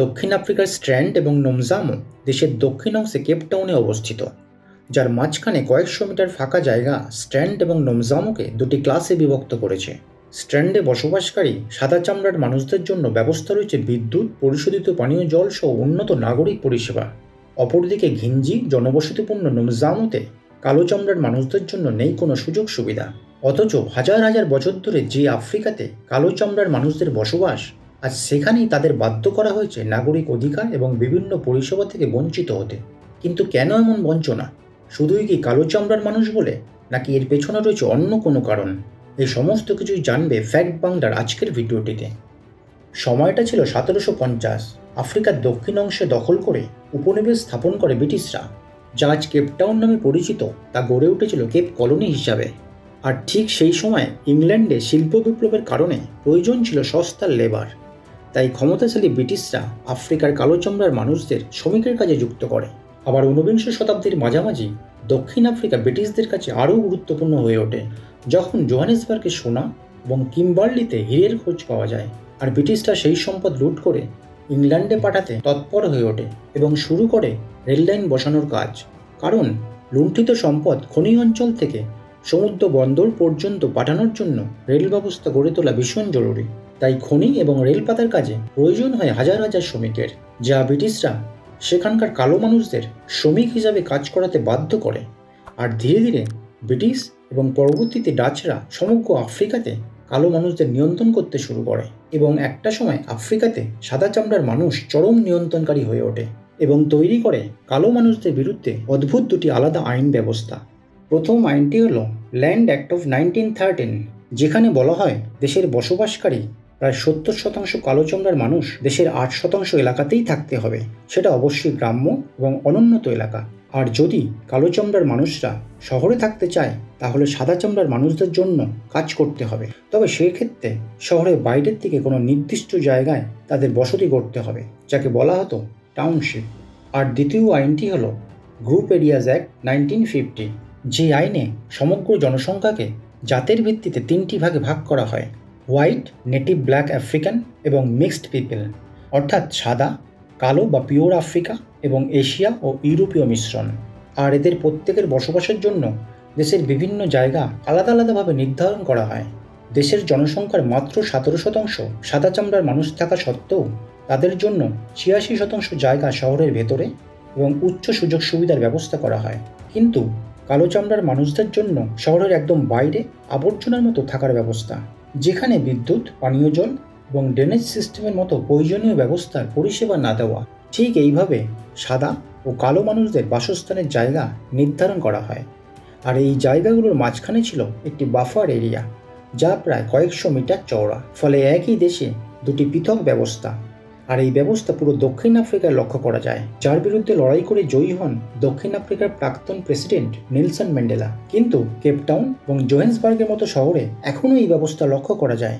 দক্ষিণ আফ্রিকার স্ট্র্যান্ড এবং নোমজামো দেশের দক্ষিণ অংশে কেপ টাউনে অবস্থিত, যার মাঝখানে কয়েকশো মিটার ফাঁকা জায়গা স্ট্র্যান্ড এবং নোমজামোকে দুটি ক্লাসে বিভক্ত করেছে। স্ট্র্যান্ডে বসবাসকারী সাদা চামড়ার মানুষদের জন্য ব্যবস্থা রয়েছে বিদ্যুৎ, পরিশোধিত পানীয় জল সহ উন্নত নাগরিক পরিষেবা। অপরদিকে ঘিঞ্জি জনবসতিপূর্ণ নোমজামোতে কালো চামড়ার মানুষদের জন্য নেই কোনো সুযোগ সুবিধা। অথচ হাজার হাজার বছর ধরে যে আফ্রিকাতে কালো চামড়ার মানুষদের বসবাস, আজ সেখানেই তাদের বাধ্য করা হয়েছে নাগরিক অধিকার এবং বিভিন্ন পরিষেবা থেকে বঞ্চিত হতে। কিন্তু কেন এমন বঞ্চনা? শুধুই কি কালো চামড়ার মানুষ বলে, নাকি এর পেছনে রয়েছে অন্য কোনো কারণ? এই সমস্ত কিছুই জানবে ফ্যাক্ট বাংলার আজকের ভিডিওটিতে। সময়টা ছিল 1750। আফ্রিকার দক্ষিণ অংশে দখল করে উপনিবেশ স্থাপন করে ব্রিটিশরা। যা আজ কেপ টাউন নামে পরিচিত, তা গড়ে উঠেছিল কেপ কলোনি হিসাবে। আর ঠিক সেই সময় ইংল্যান্ডে শিল্প বিপ্লবের কারণে প্রয়োজন ছিল সস্তার লেবার। তাই ক্ষমতাশালী ব্রিটিশরা আফ্রিকার কালো চামড়ার মানুষদের শ্রমিকের কাজে যুক্ত করে। আবার ঊনবিংশ শতাব্দীর মাঝামাঝি দক্ষিণ আফ্রিকা ব্রিটিশদের কাছে আরও গুরুত্বপূর্ণ হয়ে ওঠে, যখন জোহানেসবার্গে সোনা এবং কিম্বার্লিতে হীরের খোঁজ পাওয়া যায়। আর ব্রিটিশরা সেই সম্পদ লুট করে ইংল্যান্ডে পাঠাতে তৎপর হয়ে ওঠে এবং শুরু করে রেললাইন বসানোর কাজ। কারণ লুণ্ঠিত সম্পদ খনি অঞ্চল থেকে সমুদ্র বন্দর পর্যন্ত পাঠানোর জন্য রেল ব্যবস্থা গড়ে তোলা ভীষণ জরুরি। তাই খনি এবং রেলপাতার কাজে প্রয়োজন হয় হাজার হাজার শ্রমিকের, যা ব্রিটিশরা সেখানকার কালো মানুষদের শ্রমিক হিসাবে কাজ করাতে বাধ্য করে। আর ধীরে ধীরে ব্রিটিশ এবং পরবর্তীতে ডাচরা সমগ্র আফ্রিকাতে কালো মানুষদের নিয়ন্ত্রণ করতে শুরু করে এবং একটা সময় আফ্রিকাতে সাদা চামড়ার মানুষ চরম নিয়ন্ত্রণকারী হয়ে ওঠে এবং তৈরি করে কালো মানুষদের বিরুদ্ধে অদ্ভুত দুটি আলাদা আইন ব্যবস্থা। প্রথম আইনটি হল ল্যান্ড অ্যাক্ট অফ 1913, যেখানে বলা হয় দেশের বসবাসকারী প্রায় 70% কালো চামড়ার মানুষ দেশের 8% এলাকাতেই থাকতে হবে। সেটা অবশ্যই গ্রাম্য এবং অনুন্নত এলাকা। আর যদি কালো চামড়ার মানুষরা শহরে থাকতে চায়, তাহলে সাদা চামড়ার মানুষদের জন্য কাজ করতে হবে। তবে সেক্ষেত্রে শহরের বাইরের থেকে কোনো নির্দিষ্ট জায়গায় তাদের বসতি গড়তে হবে, যাকে বলা হতো টাউনশিপ। আর দ্বিতীয় আইনটি হল গ্রুপ এরিয়াজ অ্যাক্ট 1950, যে আইনে সমগ্র জনসংখ্যাকে জাতের ভিত্তিতে তিনটি ভাগে ভাগ করা হয়: হোয়াইট, নেটিভ ব্ল্যাক আফ্রিকান এবং মিক্সড পিপল, অর্থাৎ সাদা, কালো বা পিওর আফ্রিকা এবং এশিয়া ও ইউরোপীয় মিশ্রণ। আর এদের প্রত্যেকের বসবাসের জন্য দেশের বিভিন্ন জায়গা আলাদা আলাদাভাবে নির্ধারণ করা হয়। দেশের জনসংখ্যার মাত্র 17% সাদা চামড়ার মানুষ থাকা সত্ত্বেও তাদের জন্য 86% জায়গা শহরের ভেতরে এবং উচ্চ সুযোগ সুবিধার ব্যবস্থা করা হয়। কিন্তু কালো চামড়ার মানুষদের জন্য শহরের একদম বাইরে আবর্জনার মতো থাকার ব্যবস্থা, যেখানে বিদ্যুৎ, পানীয় জল এবং ড্রেনেজ সিস্টেমের মতো প্রয়োজনীয় ব্যবস্থার পরিষেবা না দেওয়া। ঠিক এইভাবে সাদা ও কালো মানুষদের বাসস্থানের জায়গা নির্ধারণ করা হয়। আর এই জায়গাগুলোর মাঝখানে ছিল একটি বাফার এরিয়া, যা প্রায় কয়েকশো মিটার চওড়া। ফলে একই দেশে দুটি পৃথক ব্যবস্থা। আর এই ব্যবস্থা পুরো দক্ষিণ আফ্রিকায় লক্ষ্য করা যায়, যার বিরুদ্ধে লড়াই করে জয়ী হন দক্ষিণ আফ্রিকার প্রাক্তন প্রেসিডেন্ট নেলসন ম্যান্ডেলা। কিন্তু কেপ টাউন এবং জোহেন্সবার্গের মতো শহরে এখনও এই ব্যবস্থা লক্ষ্য করা যায়।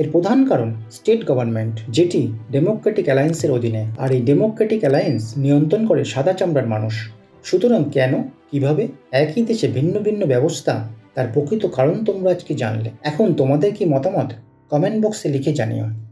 এর প্রধান কারণ স্টেট গভর্নমেন্ট, যেটি ডেমোক্রেটিক অ্যালায়েন্সের অধীনে। আর এই ডেমোক্রেটিক অ্যালায়েন্স নিয়ন্ত্রণ করে সাদা চামড়ার মানুষ। সুতরাং কেন, কিভাবে একই দেশে ভিন্ন ভিন্ন ব্যবস্থা, তার প্রকৃত কারণ তোমরা আজকে জানলে। এখন তোমাদের কি মতামত? কমেন্ট বক্সে লিখে জানিও।